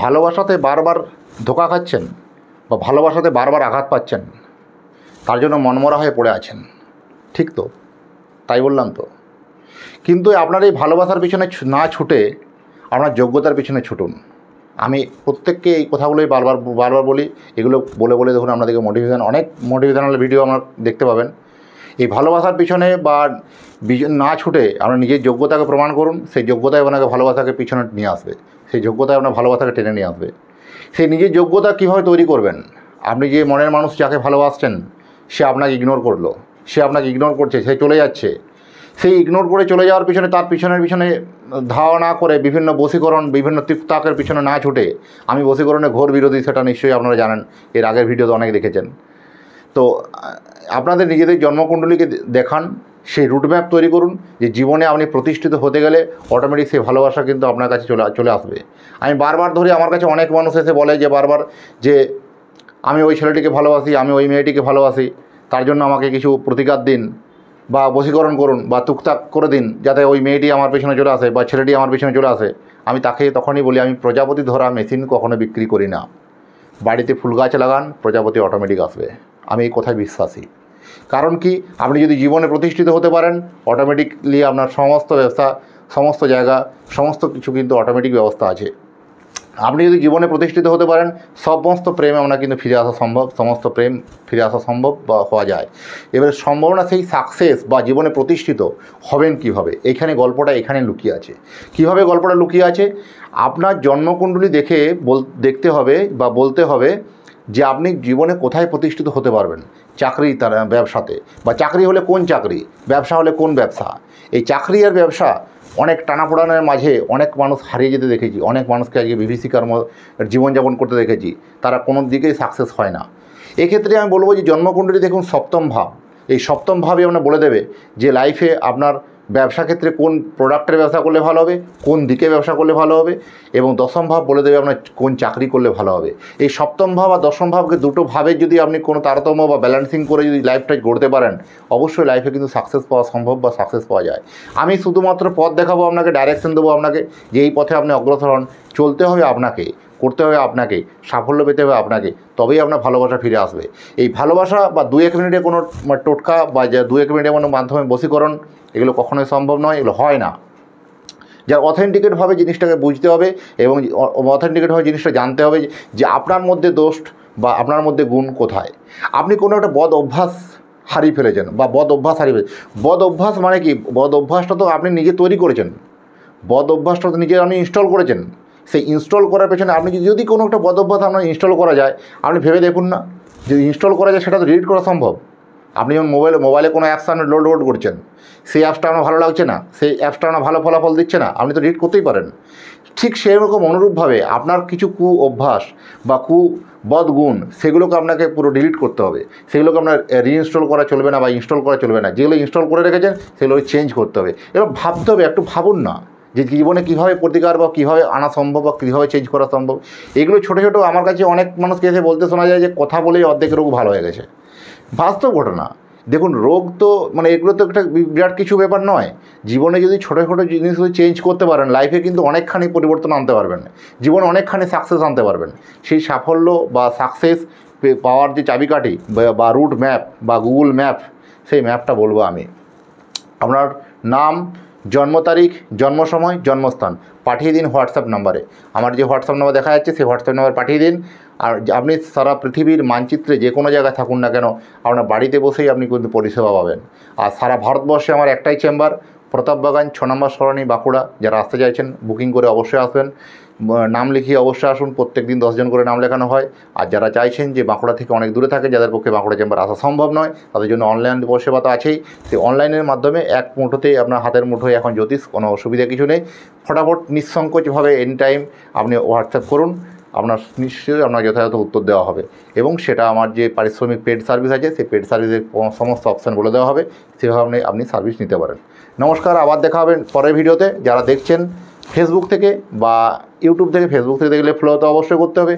ভালোবাসাতে বারবার ধোঁকা খাচ্ছেন বা ভালোবাসাতে বারবার আঘাত পাচ্ছেন, তার জন্য মনমরা হয়ে পড়ে আছেন। ঠিক তো, তাই বললাম তো। কিন্তু আপনার এই ভালোবাসার পিছনে না ছুটে আপনার যোগ্যতার পিছনে ছুটুন। আমি প্রত্যেককে এই কথাগুলোই বারবার বলি। এগুলো বলে বলে দেখুন আপনাদেরকে মোটিভেশান, অনেক মোটিভেশনাল ভিডিও আমার দেখতে পাবেন। এই ভালোবাসার পিছনে বা না ছুটে আপনার নিজের যোগ্যতাকে প্রমাণ করুন। সেই যোগ্যতায় আপনাকে ভালোবাসাকে পিছনে নিয়ে আসবে, সেই যোগ্যতায় আপনার ভালোবাসাকে টেনে নিয়ে আসবে। সেই নিজের যোগ্যতা কীভাবে তৈরি করবেন? আপনি যে মনের মানুষ যাকে ভালোবাসছেন, সে আপনাকে ইগনোর করলো, সে আপনাকে ইগনোর করছে, সে চলে যাচ্ছে। সেই ইগনোর করে চলে যাওয়ার পিছনে, তার পিছনে ধাওয়া না করে বিভিন্ন বশীকরণ, বিভিন্ন টিপটাকের পিছনে না ছুটে, আমি বশীকরণে ঘোর বিরোধী, সেটা নিশ্চয়ই আপনারা জানেন, এর আগের ভিডিওতে অনেক দেখেছেন। তো আপনাদের নিজেদের জন্মকুণ্ডলীকে দেখান, সেই রুটম্যাপ তৈরি করুন যে জীবনে আপনি প্রতিষ্ঠিত হতে গেলে অটোমেটিক সেই ভালোবাসা কিন্তু আপনার কাছে চলে আসবে। আমি বারবার ধরে আমার কাছে অনেক মানুষ এসে বলে যে বারবার যে আমি ওই ছেলেটিকে ভালোবাসি, আমি ওই মেয়েটিকে ভালোবাসি, তার জন্য আমাকে কিছু প্রতিকার দিন বা বশীকরণ করুন বা তুকতাক করে দিন, যাতে ওই মেয়েটি আমার পেছনে চলে আসে বা ছেলেটি আমার পেছনে চলে আসে। আমি তাকে তখনই বলি, আমি প্রজাপতি ধরা মেশিন কখনো বিক্রি করি না। বাড়িতে ফুল গাছ লাগান, প্রজাপতি অটোমেটিক আসবে। আমি এই কথায় বিশ্বাসী। কারণ কি, আপনি যদি জীবনে প্রতিষ্ঠিত হতে পারেন, অটোমেটিকলি আপনার সমস্ত ব্যবস্থা, সমস্ত জায়গা, সমস্ত কিছু কিন্তু অটোমেটিক ব্যবস্থা আছে। আপনি যদি জীবনে প্রতিষ্ঠিত হতে পারেন, সমস্ত প্রেম আপনার কিন্তু ফিরে আসা সম্ভব, সমস্ত প্রেম ফিরে আসা সম্ভব বা হওয়া যায়। এবারে সম্ভাবনা সেই সাকসেস বা জীবনে প্রতিষ্ঠিত হবেন কিভাবে, এইখানে গল্পটা এখানে লুকিয়ে আছে। কিভাবে গল্পটা লুকিয়ে আছে? আপনার জন্মকুণ্ডলী দেখে দেখতে হবে বা বলতে হবে যে আপনি জীবনে কোথায় প্রতিষ্ঠিত হতে পারবেন। চাকরি, তার ব্যবসাতে, বা চাকরি হলে কোন চাকরি, ব্যবসা হলে কোন ব্যবসা। এই চাকরি আর ব্যবসা অনেক টানাপোড়ানের মাঝে অনেক মানুষ হারিয়ে যেতে দেখেছি, অনেক মানুষকে আজকে বিভীষিকার জীবনযাপন করতে দেখেছি, তারা কোনো দিকেই সাকসেস হয় না। এক্ষেত্রে আমি বলবো যে জন্মকুণ্ডলী দেখুন সপ্তম ভাব। এই সপ্তম ভাবই আমরা বলে দেবে যে লাইফে আপনার ব্যবসা ক্ষেত্রে কোন প্রোডাক্টের ব্যবসা করলে ভালো হবে, কোন দিকে ব্যবসা করলে ভালো হবে, এবং দশম ভাব বলে দেবে আপনার কোন চাকরি করলে ভালো হবে। এই সপ্তম ভাব আর দশম ভাবকে দুটো ভাবে যদি আপনি কোনো তারতম্য বা ব্যালেন্সিং করে যদি লাইফটা গড়তে পারেন, অবশ্যই লাইফে কিন্তু সাকসেস পাওয়া সম্ভব বা সাকসেস পাওয়া যায়। আমি শুধুমাত্র পথ দেখাবো আপনাকে, ডাইরেকশন দেবো আপনাকে যে এই পথে আপনি অগ্রসর হন, চলতে হবে আপনাকে, করতে হবে আপনাকে, সাফল্য পেতে হবে আপনাকে, তবেই আপনার ভালোবাসা ফিরে আসবে। এই ভালোবাসা বা দু এক মিনিটে কোনো টোটকা বা দু এক মিনিটে কোনো মাধ্যমে বশীকরণ, এগুলো কখনোই সম্ভব নয়, এগুলো হয় না। যার অথেন্টিকেটভাবে জিনিসটাকে বুঝতে হবে এবং অথেন্টিকেটভাবে জিনিসটা জানতে হবে যে আপনার মধ্যে দোষ বা আপনার মধ্যে গুণ কোথায়। আপনি কোনো একটা বদ অভ্যাস হারিয়ে ফেলেছেন বা বদ অভ্যাস মানে কি? বদ অভ্যাসটা তো আপনি নিজে তৈরি করেছেন, বদ অভ্যাসটা তো নিজে আপনি ইনস্টল করেছেন। সেই ইনস্টল করার পেছনে আপনি যদি কোনো একটা বদ অভ্যাস আপনার ইনস্টল করা যায়, আপনি ভেবে দেখুন না যদি ইনস্টল করা যায়, সেটা তো ডিলিট করা সম্ভব। আপনি যেমন মোবাইলে কোনো অ্যাপস আপনি ডাউনলোড করছেন, সেই অ্যাপসটা আপনার ভালো লাগছে না, সেই অ্যাপসটা আপনার ভালো ফলাফল দিচ্ছে না, আপনি তো ডিলিট করতেই পারেন। ঠিক সেরকম অনুরূপভাবে আপনার কিছু কু অভ্যাস বা কু বদগুণ, সেগুলোকে আপনাকে পুরো ডিলিট করতে হবে। সেগুলোকে আপনার রিইনস্টল করা চলবে না বা ইনস্টল করা চলবে না। যেগুলো ইনস্টল করে রেখেছেন সেগুলো চেঞ্জ করতে হবে। এবার ভাবতে হবে, একটু ভাবুন না যে জীবনে কীভাবে প্রতিকার বা কীভাবে আনা সম্ভব বা কীভাবে চেঞ্জ করা সম্ভব। এগুলো ছোটো ছোটো আমার কাছে অনেক মানুষকে এসে বলতে শোনা যায় যে কথা বলেই অর্ধেক রোগ ভালো হয়ে গেছে। বাস্তব ঘটনা দেখুন, রোগ তো মানে এগুলো তো একটা বিরাট কিছু ব্যাপার নয়। জীবনে যদি ছোটো ছোটো জিনিস চেঞ্জ করতে পারেন, লাইফে কিন্তু অনেকখানি পরিবর্তন আনতে পারবেন, জীবনে অনেকখানি সাকসেস আনতে পারবেন। সেই সাফল্য বা সাকসেস পাওয়ার যে চাবিকাঠি বা রুট ম্যাপ বা গুগল ম্যাপ, সেই ম্যাপটা বলবো আমি। আপনার নাম, জন্ম তারিখ, জন্ম সময়, জন্মস্থান পাঠিয়ে দিন হোয়াটসঅ্যাপ নাম্বারে। আমার যে হোয়াটসঅ্যাপ নাম্বার দেখা যাচ্ছে, সেই হোয়াটসঅ্যাপ নাম্বার পাঠিয়ে দিন। আর আপনি সারা পৃথিবীর মানচিত্রে যে কোনো জায়গায় থাকুন না কেন, আপনার বাড়িতে বসেই আপনি কিন্তু পরিষেবা পাবেন। আর সারা ভারতবর্ষে আমার একটাই চেম্বার, প্রতাপবাগান 6 নম্বর সরণি, বাঁকুড়া। যারা আসতে চাইছেন বুকিং করে অবশ্যই আসবেন, নাম লিখিয়ে অবশ্যই আসুন। প্রত্যেক দিন 10 জন করে নাম লেখানো হয়। আর যারা চাইছেন যে বাঁকুড়া থেকে অনেক দূরে থাকে, যাদের পক্ষে বাঁকুড়া চেম্বার আসা সম্ভব নয়, তাদের জন্য অনলাইন পরিষেবা তো আছেই। সেই অনলাইনের মাধ্যমে এক মুঠোতেই আপনার হাতের মুঠোয় এখন জ্যোতিষ, কোনো অসুবিধা কিছু নেই। ফটাফট নিঃসংকোচভাবে এনি টাইম আপনি হোয়াটসঅ্যাপ করুন, আপনার নিশ্চয়ই আপনার যথাযথ উত্তর দেওয়া হবে। এবং সেটা আমার যে পারিশ্রমিক পেড সার্ভিস আছে, সেই পেড সার্ভিসের সমস্ত অপশান বলে দেওয়া হবে, সেভাবে আপনি সার্ভিস নিতে পারেন। নমস্কার, আবার দেখা হবে পরের ভিডিওতে। যারা দেখছেন ফেসবুক থেকে বা ইউটিউব থেকে, ফেসবুক থেকে দেখলে ফলো তো অবশ্যই করতে হবে।